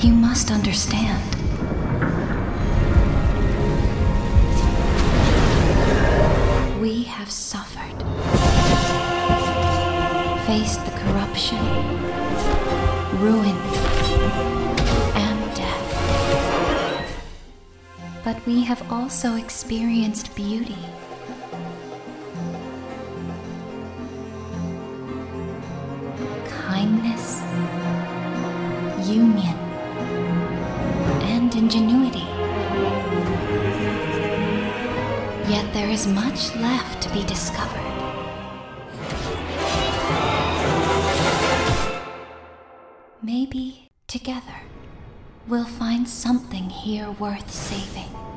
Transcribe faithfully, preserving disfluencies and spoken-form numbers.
You must understand. We have suffered, faced the corruption, ruin, and death. But we have also experienced beauty. Kindness, union, and ingenuity. Yet there is much left to be discovered. Maybe together we'll find something here worth saving.